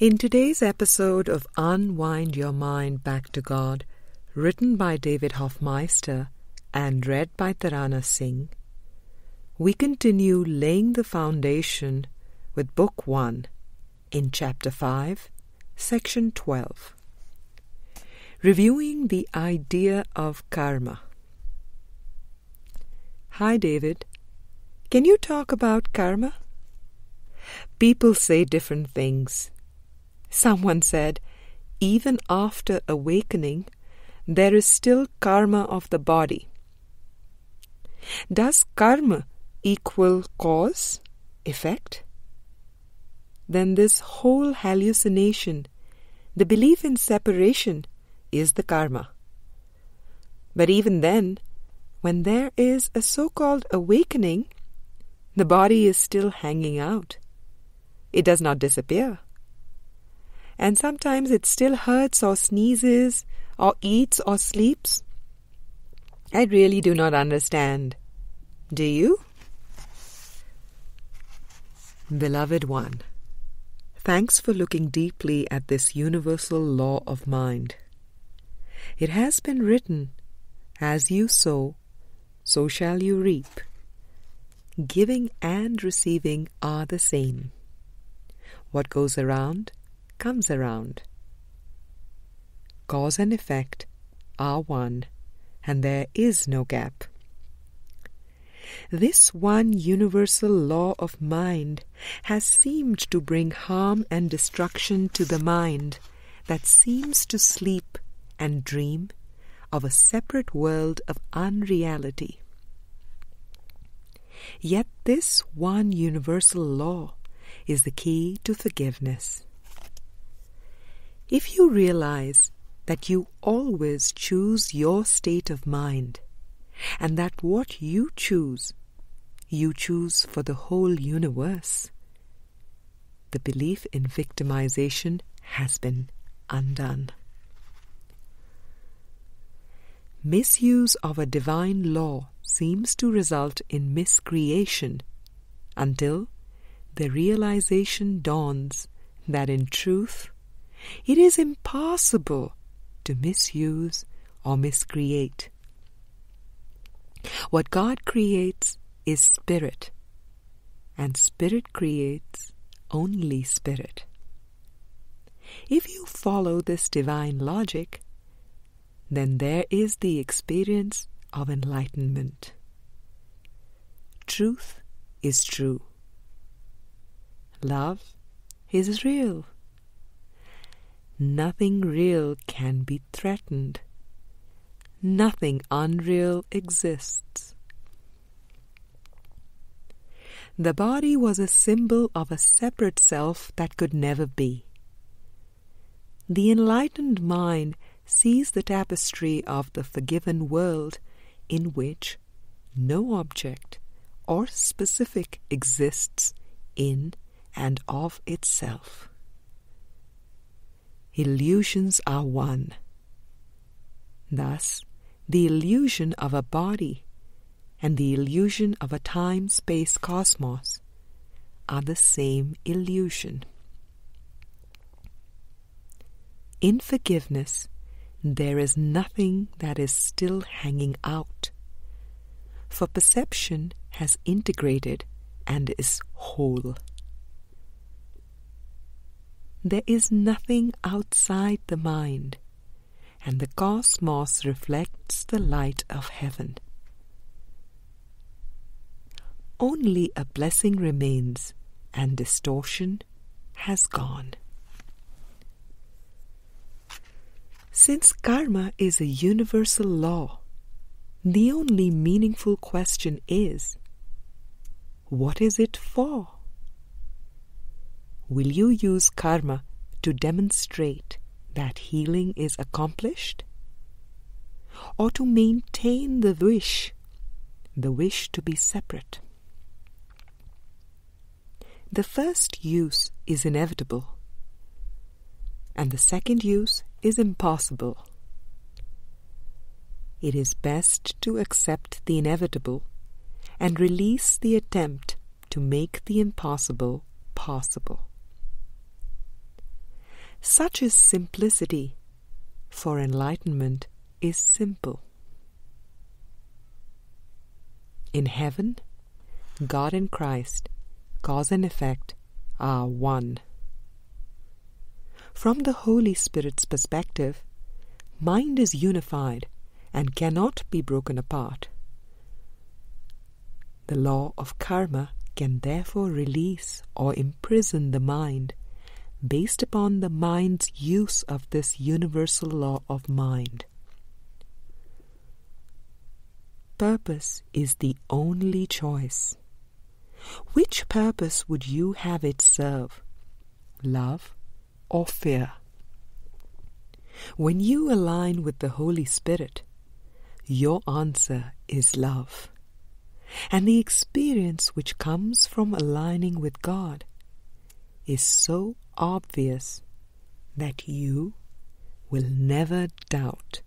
In today's episode of Unwind Your Mind Back to God, written by David Hoffmeister and read by Tarana Singh, we continue laying the foundation with Book 1 in Chapter 5, Section 12, reviewing the idea of karma. Hi David, can you talk about karma? People say different things. Someone said, even after awakening, there is still karma of the body. Does karma equal cause, effect? Then this whole hallucination, the belief in separation, is the karma. But even then, when there is a so-called awakening, the body is still hanging out. It does not disappear. And sometimes it still hurts or sneezes or eats or sleeps. I really do not understand. Do you? Beloved one, thanks for looking deeply at this universal law of mind. It has been written, as you sow, so shall you reap. Giving and receiving are the same. What goes around comes around. Cause and effect are one, and there is no gap. This one universal law of mind has seemed to bring harm and destruction to the mind that seems to sleep and dream of a separate world of unreality. Yet this one universal law is the key to forgiveness. If you realize that you always choose your state of mind, and that what you choose for the whole universe, the belief in victimization has been undone. Misuse of a divine law seems to result in miscreation until the realization dawns that in truth, it is impossible to misuse or miscreate. What God creates is spirit, and spirit creates only spirit. If you follow this divine logic, then there is the experience of enlightenment. Truth is true. Love is real. Nothing real can be threatened. Nothing unreal exists. The body was a symbol of a separate self that could never be. The enlightened mind sees the tapestry of the forgiven world in which no object or specific exists in and of itself. Illusions are one. Thus, the illusion of a body and the illusion of a time-space cosmos are the same illusion. In forgiveness, there is nothing that is still hanging out, for perception has integrated and is whole. There is nothing outside the mind, and the cosmos reflects the light of heaven. Only a blessing remains, and distortion has gone. Since karma is a universal law, the only meaningful question is, what is it for? Will you use karma to demonstrate that healing is accomplished? Or to maintain the wish to be separate? The first use is inevitable, and the second use is impossible. It is best to accept the inevitable and release the attempt to make the impossible possible. Such is simplicity, for enlightenment is simple. In heaven, God and Christ, cause and effect, are one. From the Holy Spirit's perspective, mind is unified and cannot be broken apart. The law of karma can therefore release or imprison the mind based upon the mind's use of this universal law of mind. Purpose is the only choice. Which purpose would you have it serve? Love or fear? When you align with the Holy Spirit, your answer is love. And the experience which comes from aligning with God is so obvious that you will never doubt.